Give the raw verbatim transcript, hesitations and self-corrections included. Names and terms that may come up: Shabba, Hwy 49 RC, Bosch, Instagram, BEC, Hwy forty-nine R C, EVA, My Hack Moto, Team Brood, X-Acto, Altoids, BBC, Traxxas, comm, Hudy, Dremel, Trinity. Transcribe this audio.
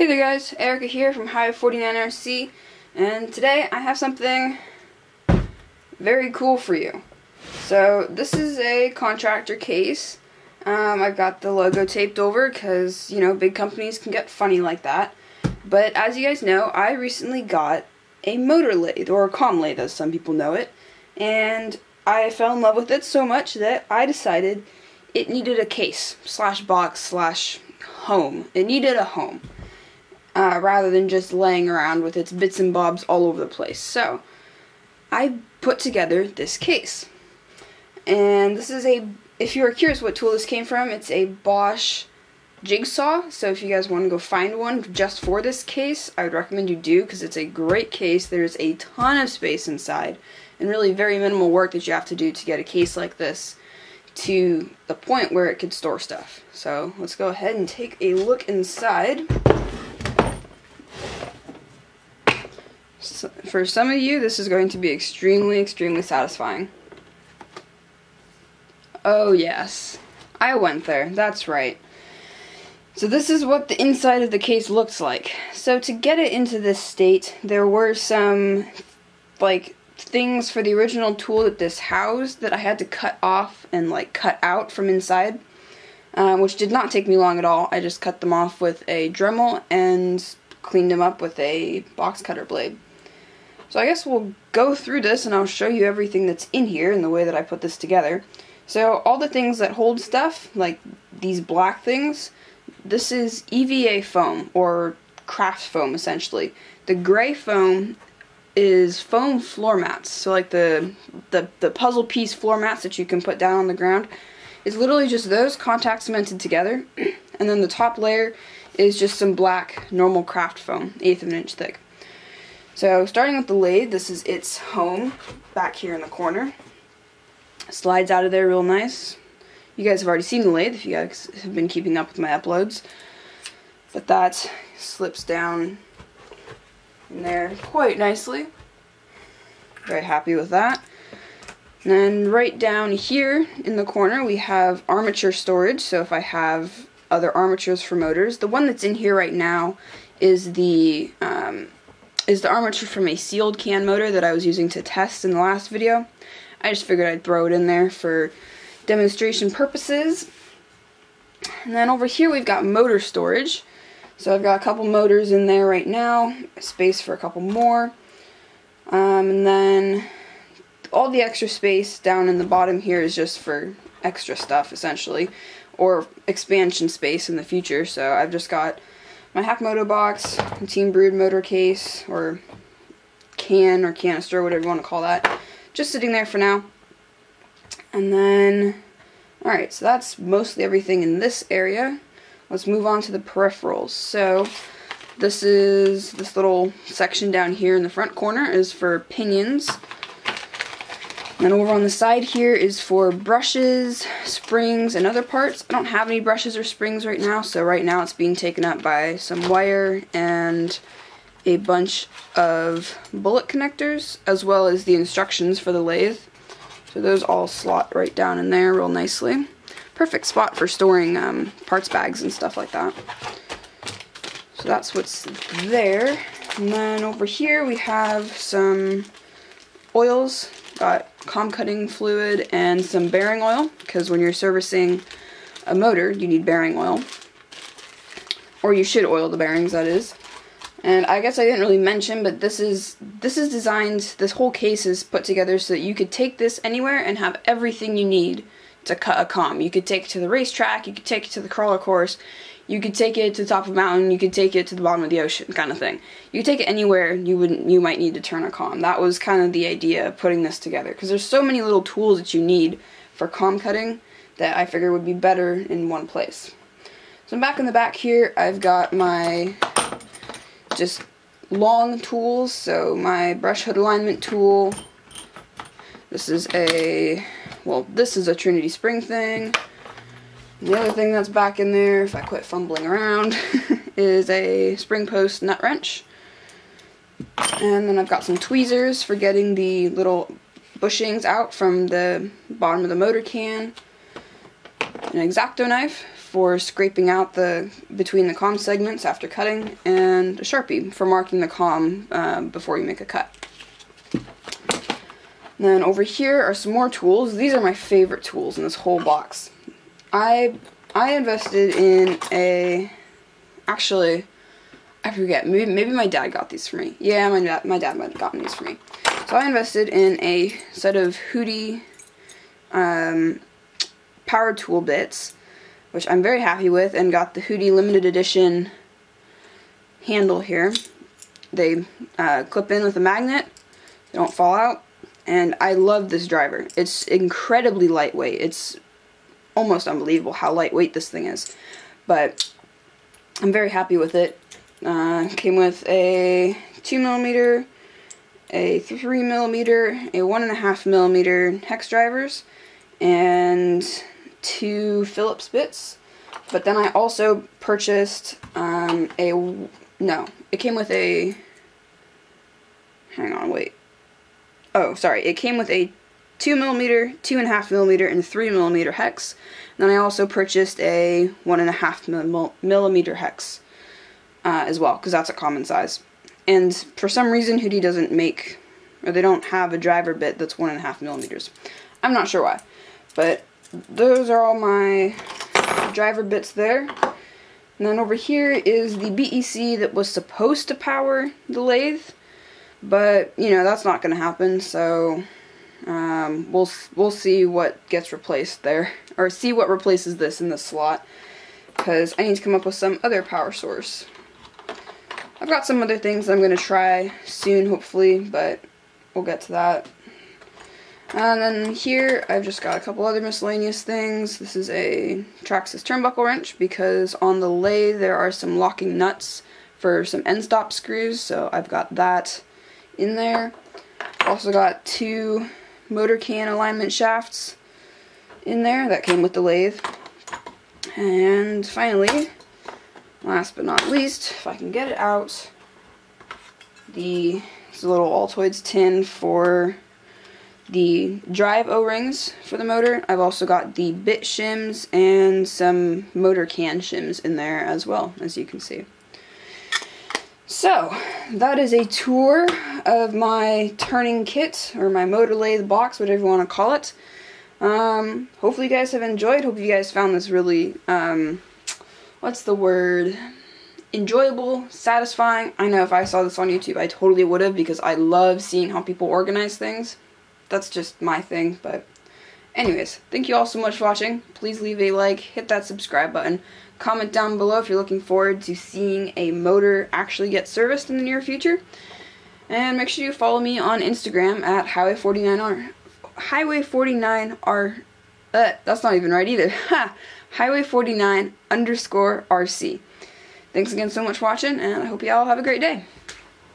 Hey there guys, Erica here from Hwy forty-nine R C, and today I have something very cool for you. So this is a contractor case. Um, I've got the logo taped over because, you know, big companies can get funny like that. But as you guys know, I recently got a motor lathe, or a com lathe as some people know it, and I fell in love with it so much that I decided it needed a case, slash box, slash home. It needed a home. Uh, rather than just laying around with its bits and bobs all over the place. So, I put together this case. And this is a, if you are curious what tool this came from, it's a Bosch jigsaw. So if you guys want to go find one just for this case, I would recommend you do, because it's a great case. There's a ton of space inside, and really very minimal work that you have to do to get a case like this to the point where it could store stuff. So, let's go ahead and take a look inside. So for some of you, this is going to be extremely, extremely satisfying. Oh yes, I went there, that's right. So this is what the inside of the case looks like. So to get it into this state, there were some, like, things for the original tool that this housed that I had to cut off and, like, cut out from inside, uh, which did not take me long at all. I just cut them off with a Dremel and cleaned them up with a box cutter blade. So I guess we'll go through this and I'll show you everything that's in here and the way that I put this together. So all the things that hold stuff, like these black things, this is E V A foam, or craft foam essentially. The gray foam is foam floor mats, so like the, the, the puzzle piece floor mats that you can put down on the ground. It's literally just those contact cemented together, and then the top layer is just some black normal craft foam, eighth of an inch thick. So starting with the lathe, this is its home back here in the corner. It slides out of there real nice. You guys have already seen the lathe if you guys have been keeping up with my uploads. But that slips down in there quite nicely. Very happy with that. And then right down here in the corner we have armature storage, so if I have other armatures for motors. The one that's in here right now is the um, is the armature from a sealed can motor that I was using to test in the last video. I just figured I'd throw it in there for demonstration purposes. And then over here we've got motor storage. So I've got a couple motors in there right now, space for a couple more. Um, and then all the extra space down in the bottom here is just for extra stuff essentially, or expansion space in the future. So I've just got my Hack Moto box, the Team Brood motor case, or can or canister, whatever you want to call that, just sitting there for now. And then, alright, so that's mostly everything in this area. Let's move on to the peripherals. So this is, this little section down here in the front corner is for pinions. And then over on the side here is for brushes, springs, and other parts. I don't have any brushes or springs right now, so right now it's being taken up by some wire and a bunch of bullet connectors, as well as the instructions for the lathe. So those all slot right down in there real nicely. Perfect spot for storing um, parts bags and stuff like that. So that's what's there. And then over here we have some oils. Got com cutting fluid and some bearing oil, because when you're servicing a motor you need bearing oil, or you should oil the bearings, that is. And I guess I didn't really mention, but this is this is designed, this whole case is put together so that you could take this anywhere and have everything you need to cut a com. You could take it to the racetrack, you could take it to the crawler course, you could take it to the top of a mountain, you could take it to the bottom of the ocean, kind of thing. You could take it anywhere you wouldn't, you might need to turn a com. That was kind of the idea of putting this together, because there's so many little tools that you need for com cutting that I figured would be better in one place. So I'm back in the back here. I've got my just long tools, so my brush hood alignment tool. This is a, well, this is a Trinity spring thing. The other thing that's back in there, if I quit fumbling around, is a spring post nut wrench. And then I've got some tweezers for getting the little bushings out from the bottom of the motor can. An X-Acto knife for scraping out the between the comm segments after cutting, and a Sharpie for marking the comm uh, before you make a cut. And then over here are some more tools. These are my favorite tools in this whole box. I I invested in a, actually, I forget, maybe, maybe my dad got these for me. Yeah, my, da my dad might have gotten these for me. So I invested in a set of Hudy um, power tool bits, which I'm very happy with, and got the Hudy limited edition handle here. They uh, clip in with a magnet, they don't fall out, and I love this driver. It's incredibly lightweight. It's almost unbelievable how lightweight this thing is, but I'm very happy with it. Uh, came with a two millimeter, a three millimeter, a one point five millimeter hex drivers, and two Phillips bits. But then I also purchased um, a, no, it came with a, hang on, wait. Oh, sorry, it came with a two millimeter, two point five millimeter, and three millimeter hex. And then I also purchased a one point five millimeter hex uh, as well, because that's a common size. And for some reason, Hudy doesn't make, or they don't have a driver bit that's one point five millimeters. I'm not sure why. But those are all my driver bits there. And then over here is the B E C that was supposed to power the lathe. But, you know, that's not going to happen, so um, we'll we'll see what gets replaced there, or see what replaces this in this slot, because I need to come up with some other power source. I've got some other things I'm going to try soon, hopefully, but we'll get to that. And then here, I've just got a couple other miscellaneous things. This is a Traxxas turnbuckle wrench, because on the lathe there are some locking nuts for some end stop screws, so I've got that in there. Also got two motor can alignment shafts in there that came with the lathe. And finally, last but not least, if I can get it out, the this little Altoids tin for the drive O-rings for the motor. I've also got the bit shims and some motor can shims in there as well, as you can see. So, that is a tour of my turning kit, or my motor lathe box, whatever you want to call it. Um, hopefully you guys have enjoyed. Hope you guys found this really, um, what's the word, enjoyable, satisfying. I know if I saw this on YouTube, I totally would have, because I love seeing how people organize things. That's just my thing, but anyways, thank you all so much for watching. Please leave a like, hit that subscribe button, comment down below if you're looking forward to seeing a motor actually get serviced in the near future. And make sure you follow me on Instagram at Hwy forty-nine R. Hwy forty-nine R. Uh, that's not even right either. Ha! Hwy forty-nine underscore R C. Thanks again so much for watching, and I hope you all have a great day.